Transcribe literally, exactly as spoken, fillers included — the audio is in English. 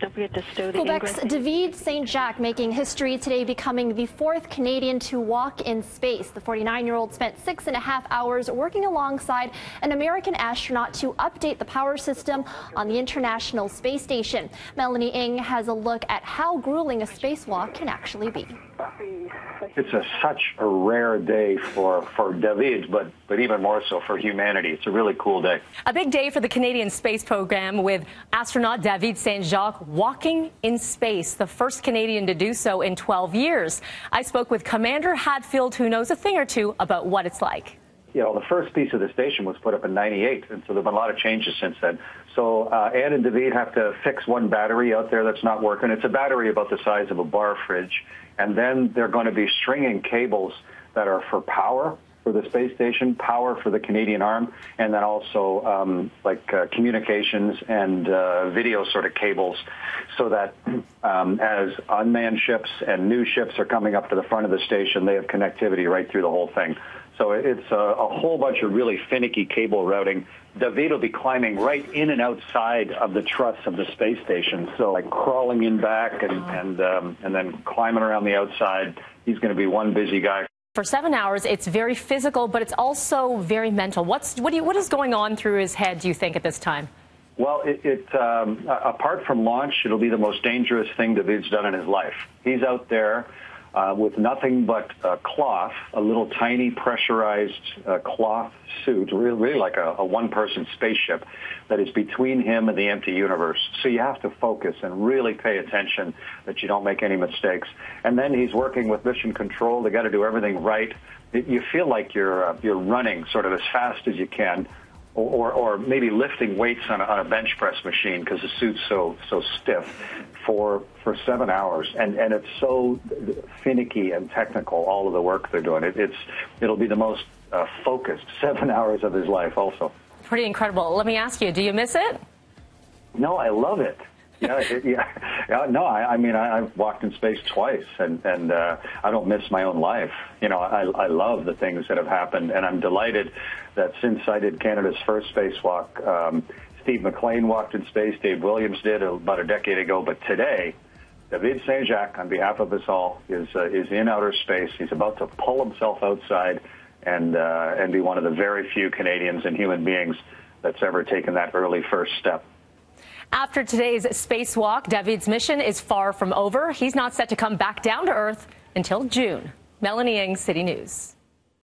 Don't forget to stow the Quebec's ingress. David Saint-Jacques making history today, becoming the fourth Canadian to walk in space. The forty-nine-year-old spent six and a half hours working alongside an American astronaut to update the power system on the International Space Station. Melanie Ng has a look at how grueling a spacewalk can actually be. It's a, such a rare day for, for David, but, but even more so for humanity. It's a really cool day. A big day for the Canadian space program with astronaut David Saint-Jacques walking in space, the first Canadian to do so in twelve years. I spoke with Commander Hadfield, who knows a thing or two about what it's like. You know, the first piece of the station was put up in ninety-eight, and so there have been a lot of changes since then. So uh, Ed and David have to fix one battery out there that's not working. It's a battery about the size of a bar fridge. And then they're going to be stringing cables that are for power for the space station, power for the Canadian arm, and then also um, like uh, communications and uh, video sort of cables, so that um, as unmanned ships and new ships are coming up to the front of the station, they have connectivity right through the whole thing. So it's a, a whole bunch of really finicky cable routing. David will be climbing right in and outside of the truss of the space station, so like crawling in back and and, um, and then climbing around the outside. He's going to be one busy guy. For seven hours, it's very physical, but it's also very mental. What's what, do you, what is going on through his head, do you think, at this time? Well, it, it um, apart from launch, it'll be the most dangerous thing David's done in his life. He's out there Uh, with nothing but a cloth, a little tiny pressurized uh, cloth suit, really, really like a, a one-person spaceship that is between him and the empty universe. So you have to focus and really pay attention that you don't make any mistakes. And then he's working with mission control. They got to do everything right. It, you feel like you're uh, you're running sort of as fast as you can, or, or maybe lifting weights on a, on a bench press machine because the suit's so so stiff. For, for seven hours, and, and it's so finicky and technical, all of the work they're doing. It, it's, it'll be the most uh, focused seven hours of his life also. Pretty incredible. Let me ask you, do you miss it? No, I love it. Yeah, it, yeah. yeah no, I, I mean, I, I've walked in space twice, and, and uh, I don't miss my own life. You know, I, I love the things that have happened, and I'm delighted that since I did Canada's first spacewalk, um, Steve McLean walked in space, Dave Williams did about a decade ago, but today, David Saint-Jacques, on behalf of us all, is uh, is in outer space. He's about to pull himself outside and uh, and be one of the very few Canadians and human beings that's ever taken that early first step. After today's spacewalk, David's mission is far from over. He's not set to come back down to Earth until June. Melanie Ng, City News.